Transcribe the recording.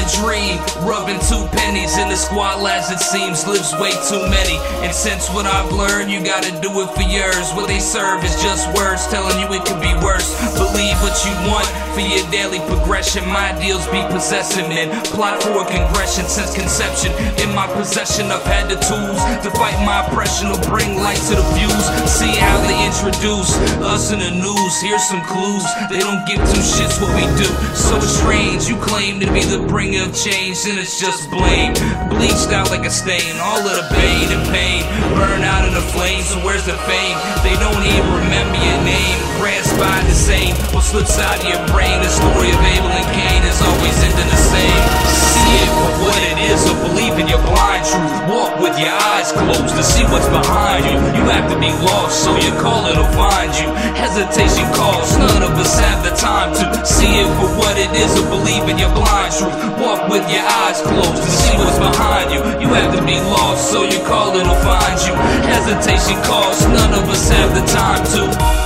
a dream, rubbing 2 pennies in the squad as it seems. Lives way too many, and since what I've learned, you gotta do it for yours. What they serve is just words telling you it could be worse. Believe what you want for your daily progression. My deals be possessing and plot for a congression. Since conception, in my possession, I've had the tools to fight my oppression, to bring light to the views. See how they introduce us in the news. Here's some clues, they don't give two shits what we do. So strange, you claim to be the bringer of change, and it's just blame, bleached out like a stain. All of the pain and pain burn out in the flames. So where's the fame? They don't even remember your name. Grasped by the same, what slips out of your brain. The story of Abel and Cain is always into the same. See it for what it is, or believe in your blind truth. Walk with your eyes closed to see what's behind you. You have to be lost, so your caller will find you. Hesitation calls, none of us have the time to see it for what it is, or believe in your blind truth. Walk with your eyes closed to see what's behind you. You have to be lost, so your caller will find you. Hesitation calls, none of us have the time to